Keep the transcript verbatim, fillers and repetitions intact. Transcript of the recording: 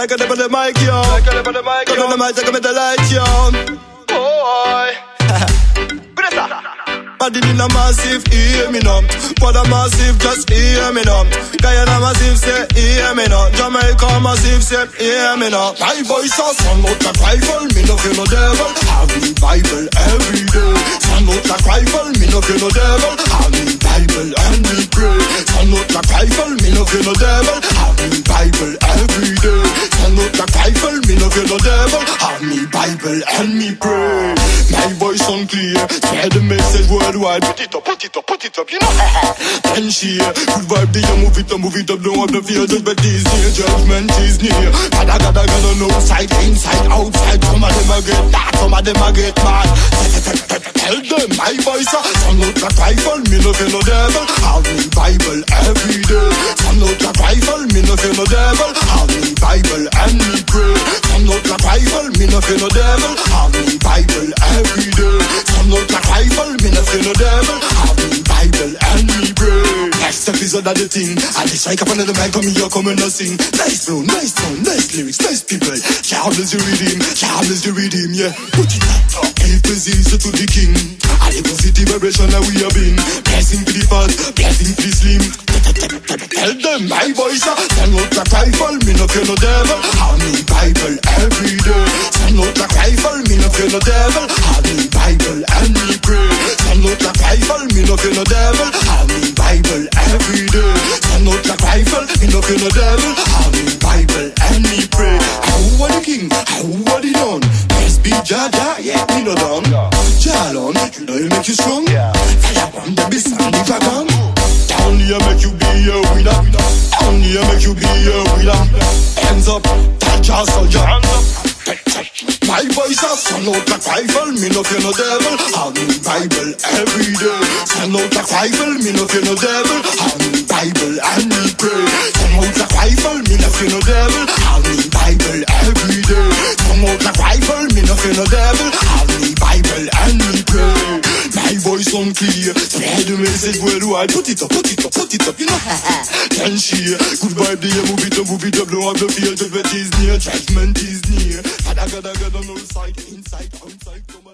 Shake it up on the mic, yo. Shake it up on the mic, yo. Turn on the mic, take me the light, yo. Boy. Body in a massive, hear me now. What a massive, just hear me now. Guyana massive, say hear me now. Jamaica massive, say hear me now. My voice is sound out like rifle, me no fear no devil. I read Bible every day. Sound out like rifle, me no fear no devil. I read Bible and we pray. Sound out like rifle, me no fear no devil. I read Bible every day. Sound out like rifle, me no fear no devil. I read Bible and me pray. My voice sound clear. Spread the message worldwide. Put it up, put it up, put it up, you know. Then she good vibe, the young move it up, move it up. Don't want the fear, just bet is near. Judgment is near. Gada, gada, gada, no side, inside, outside. Some of them I get that, some of them I get mad. Tell them my voice sound out like rifle, me no fear no devil. I read Bible every day. Sound out like rifle, me no fear no devil. I read Bible and me pray. Sound out like rifle, me no fear no devil. I read Bible every day. Sound out like rifle, me no fear no devil. I read Bible and me pray. Next episode of the thing, I just strike up under the mic, come here, come and sing. Nice flow, nice sound, nice lyrics, nice people. Shout as you redeem, shout as you redeem, yeah. Put it up, give praises to the king. I live positive vibration that we have been. Blessing to the fat, blessing to the slim. Tell them my voice, sound out like rifle, me no fear no devil. I read Bible every day. Sound out like rifle, me no fear no devil. I read Bible and me pray. Sound out like rifle, me no fear no devil. I read Bible every day. Sound out like rifle, me no fear no devil. I read Bible and me pray. How are the king? How are the done? Best be Jaja, yeah, me no done. Jalon, you know you make you strong. Fire bomb the beast and the dragon. Down here make you be a winner. Down here make you be a winner. Hands up, touch a soldier. My voice is sound out like rifle, me no fear no devil. I read Bible every day. Sound out like rifle, me no fear no devil. I read Bible and me pray. Sound out like rifle, me no fear no devil. I read Bible every day. Sound out like rifle, me no fear no devil. I read Bible and me pray. My voice sound clear. Spread the message worldwide. Put it up, put it up, put it up, you know. Then she good vibe, the move it up, move it up. Don't have the fear, judgment is near, judgment is near. Gada, gada, gada, no sight, inside, outside, come on.